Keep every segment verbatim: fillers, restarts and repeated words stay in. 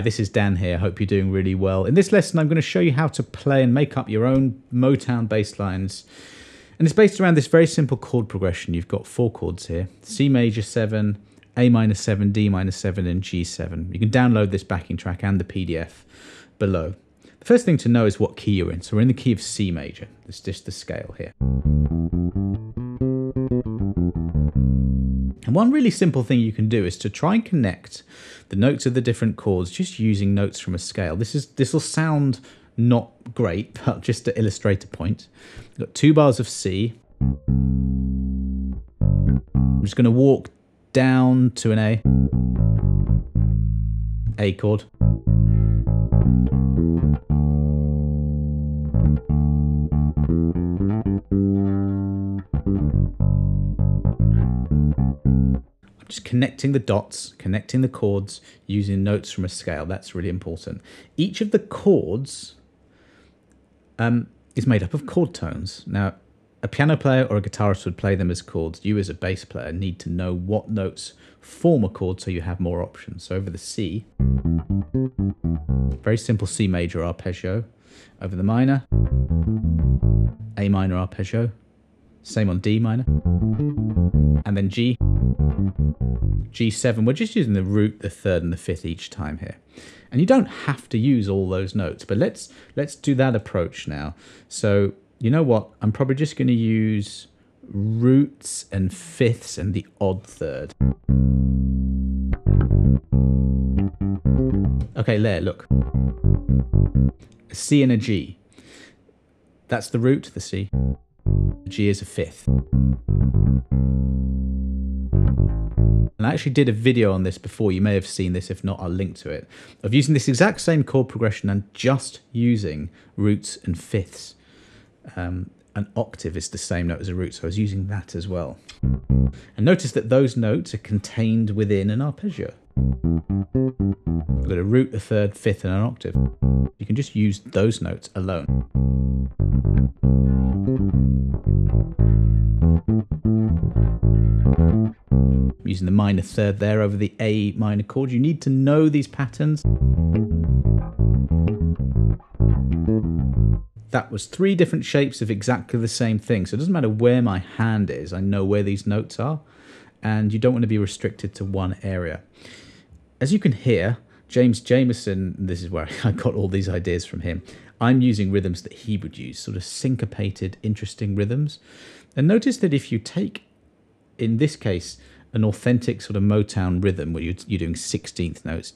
Hi, this is Dan here. Hope you're doing really well. In this lesson, I'm going to show you how to play and make up your own Motown bass lines. And it's based around this very simple chord progression. You've got four chords here, C major seven, A minor seven, D minor seven, and G seven. You can download this backing track and the P D F below. The first thing to know is what key you're in. So we're in the key of C major. It's just the scale here. And one really simple thing you can do is to try and connect the notes of the different chords just using notes from a scale. This is this will sound not great, but just to illustrate a point. We've got two bars of C. I'm just going to walk down to an A. A chord. Just connecting the dots, connecting the chords, using notes from a scale. That's really important. Each of the chords um, is made up of chord tones. Now, a piano player or a guitarist would play them as chords. You as a bass player need to know what notes form a chord so you have more options. So over the C, very simple C major arpeggio. Over the minor, A minor arpeggio. Same on D minor. And then G. G seven, we're just using the root, the third and the fifth each time here. And you don't have to use all those notes, but let's let's do that approach now. So you know what? I'm probably just going to use roots and fifths and the odd third. Okay, there, look. A C and a G. That's the root, the C. G is a fifth. And I actually did a video on this before, you may have seen this, if not I'll link to it, of using this exact same chord progression and just using roots and fifths. Um, an octave is the same note as a root, so I was using that as well. And notice that those notes are contained within an arpeggio. We've got a root, a third, fifth and an octave. You can just use those notes alone. Using the minor third there over the A minor chord. You need to know these patterns. That was three different shapes of exactly the same thing. So it doesn't matter where my hand is, I know where these notes are, and you don't want to be restricted to one area. As you can hear, James Jamerson, this is where I got all these ideas from him. I'm using rhythms that he would use, sort of syncopated, interesting rhythms. And notice that if you take, in this case, an authentic sort of Motown rhythm where you're, you're doing sixteenth notes,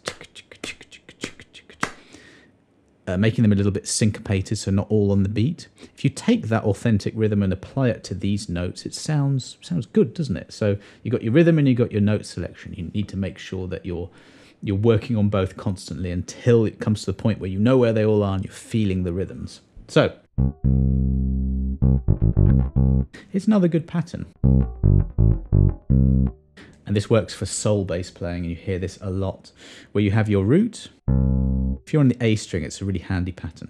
uh, making them a little bit syncopated, so not all on the beat. If you take that authentic rhythm and apply it to these notes, it sounds sounds good, doesn't it? So you've got your rhythm and you've got your note selection. You need to make sure that you're you're working on both constantly until it comes to the point where you know where they all are and you're feeling the rhythms. So here's another good pattern. And this works for soul bass playing, and you hear this a lot, where you have your root. If you're on the A string, it's a really handy pattern.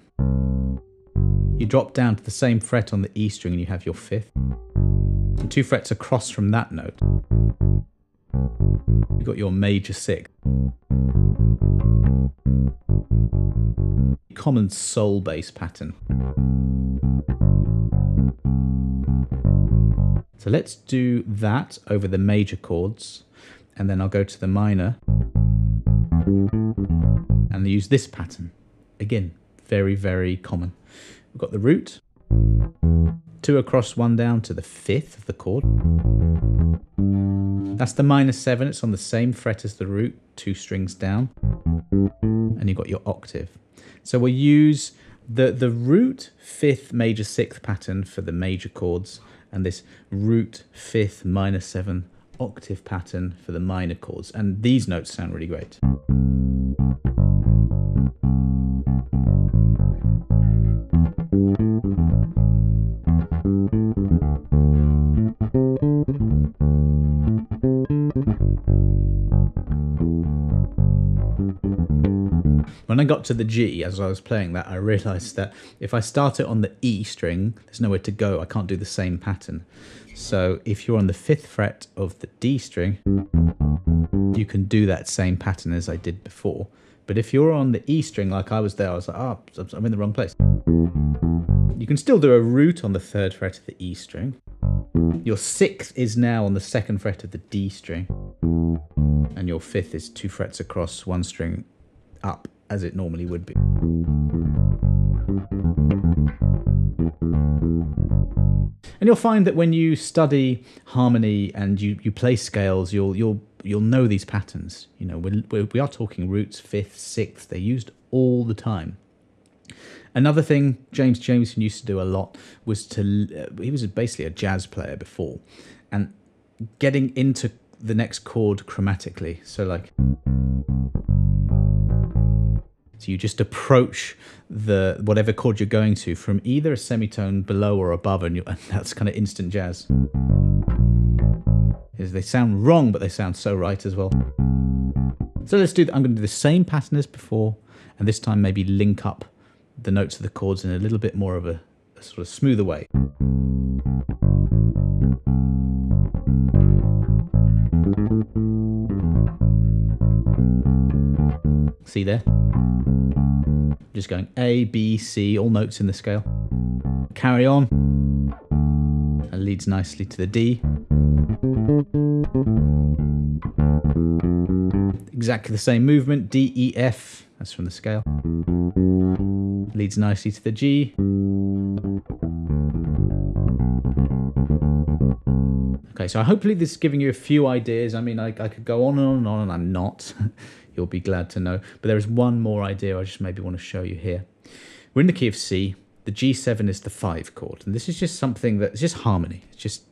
You drop down to the same fret on the E string and you have your fifth. And two frets across from that note, you've got your major sixth. Common soul bass pattern. So let's do that over the major chords, and then I'll go to the minor and use this pattern. Again, very, very common. We've got the root, two across, one down to the fifth of the chord. That's the minor seven, it's on the same fret as the root, two strings down, and you've got your octave. So we'll use the, the root, fifth, major, sixth pattern for the major chords, and this root, fifth, minor seven, octave pattern for the minor chords. And these notes sound really great. When I got to the G, as I was playing that, I realised that if I start it on the E string, there's nowhere to go. I can't do the same pattern. So if you're on the fifth fret of the D string, you can do that same pattern as I did before, But if you're on the E string, like I was there, I was like, ah, oh, I'm in the wrong place. You can still do a root on the third fret of the E string. Your sixth is now on the second fret of the D string. And your fifth is two frets across, one string up, as it normally would be. And you'll find that when you study harmony and you, you play scales, you'll you'll you'll know these patterns. You know, we're, we are talking roots, fifth, sixth. They're used all the time. Another thing James Jamerson used to do a lot was to uh, he was basically a jazz player before, and getting into the next chord chromatically. So like. So you just approach the whatever chord you're going to from either a semitone below or above, and, you, and that's kind of instant jazz. They sound wrong, but they sound so right as well. So let's do that. I'm going to do the same pattern as before, and this time maybe link up the notes of the chords in a little bit more of a, a sort of smoother way. See there? Just going A, B, C, all notes in the scale. Carry on. That leads nicely to the D. Exactly the same movement, D, E, F, that's from the scale. Leads nicely to the G. Okay, so hopefully this is giving you a few ideas. I mean, I, I could go on and on and on, and I'm not. You'll be glad to know. But there is one more idea I just maybe want to show you here. We're in the key of C. The G seven is the five chord. And this is just something that's just harmony. It's just,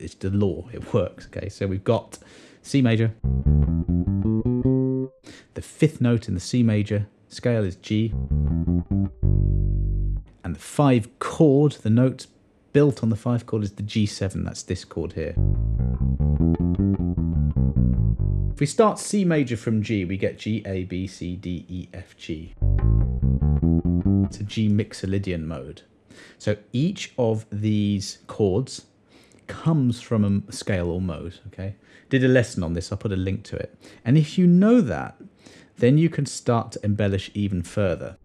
it's the law. It works, okay? So we've got C major. The fifth note in the C major scale is G. And the five chord, the note built on the five chord is the G seven. That's this chord here. If we start C major from G, we get G, A, B, C, D, E, F, G. It's a G mixolydian mode. So each of these chords comes from a scale or mode, okay? Did a lesson on this, I'll put a link to it. And if you know that, then you can start to embellish even further.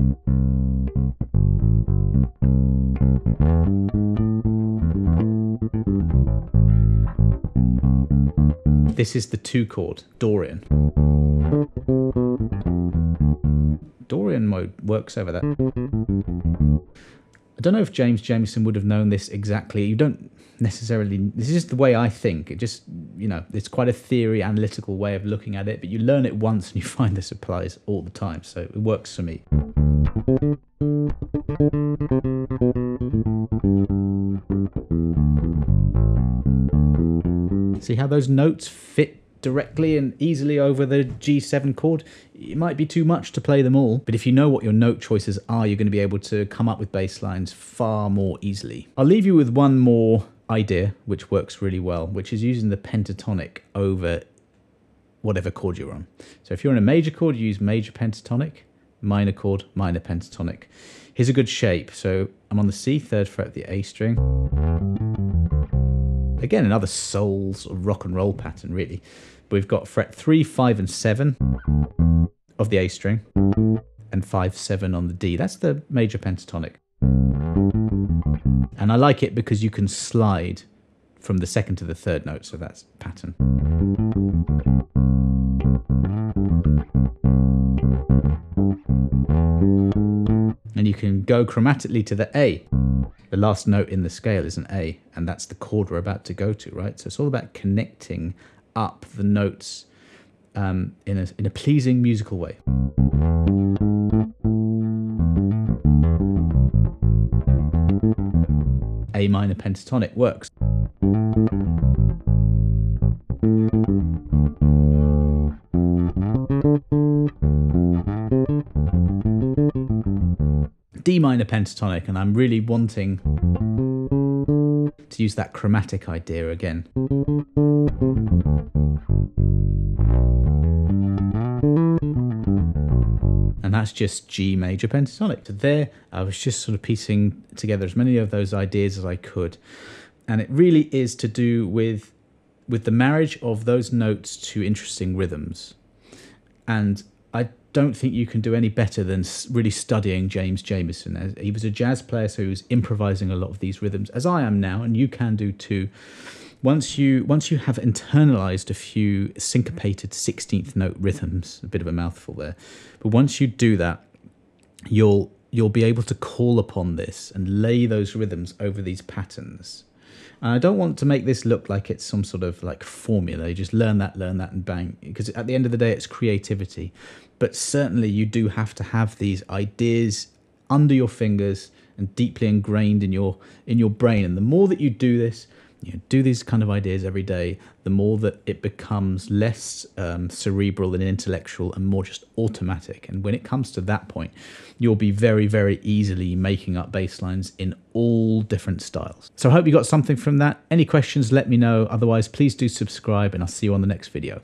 This is the two chord, Dorian. Dorian mode works over that. I don't know if James Jamerson would have known this exactly. You don't necessarily, this is just the way I think. It just, you know, it's quite a theory, analytical way of looking at it, but you learn it once and you find this applies all the time. So it works for me. See how those notes fit directly and easily over the G seven chord? It might be too much to play them all, but if you know what your note choices are, you're going to be able to come up with bass lines far more easily. I'll leave you with one more idea, which works really well, which is using the pentatonic over whatever chord you're on. So if you're on a major chord, you use major pentatonic, minor chord, minor pentatonic. Here's a good shape. So I'm on the C, third fret of the A string. Again, another soul sort of rock and roll pattern, really. But we've got fret three, five, and seven of the A string, and five, seven on the D. That's the major pentatonic. And I like it because you can slide from the second to the third note, so that's pattern. And you can go chromatically to the A. The last note in the scale is an A, and that's the chord we're about to go to, right? So it's all about connecting up the notes um, in a, in a pleasing musical way. A minor pentatonic works. D minor pentatonic, and I'm really wanting to use that chromatic idea again. And that's just G major pentatonic. So there, I was just sort of piecing together as many of those ideas as I could. And it really is to do with, with the marriage of those notes to interesting rhythms. And I don't think you can do any better than really studying James Jamerson. He was a jazz player, so he was improvising a lot of these rhythms, as I am now, and you can do too. Once you once you have internalized a few syncopated sixteenth note rhythms, a bit of a mouthful there, but once you do that, you'll you'll be able to call upon this and lay those rhythms over these patterns. And I don't want to make this look like it's some sort of like formula. You just learn that, learn that, and bang. Because at the end of the day, it's creativity. But certainly you do have to have these ideas under your fingers and deeply ingrained in your in your brain. And the more that you do this, you know, do these kind of ideas every day, the more that it becomes less um, cerebral and intellectual and more just automatic. And when it comes to that point, you'll be very, very easily making up bass lines in all different styles. So I hope you got something from that. Any questions, let me know. Otherwise, please do subscribe, and I'll see you on the next video.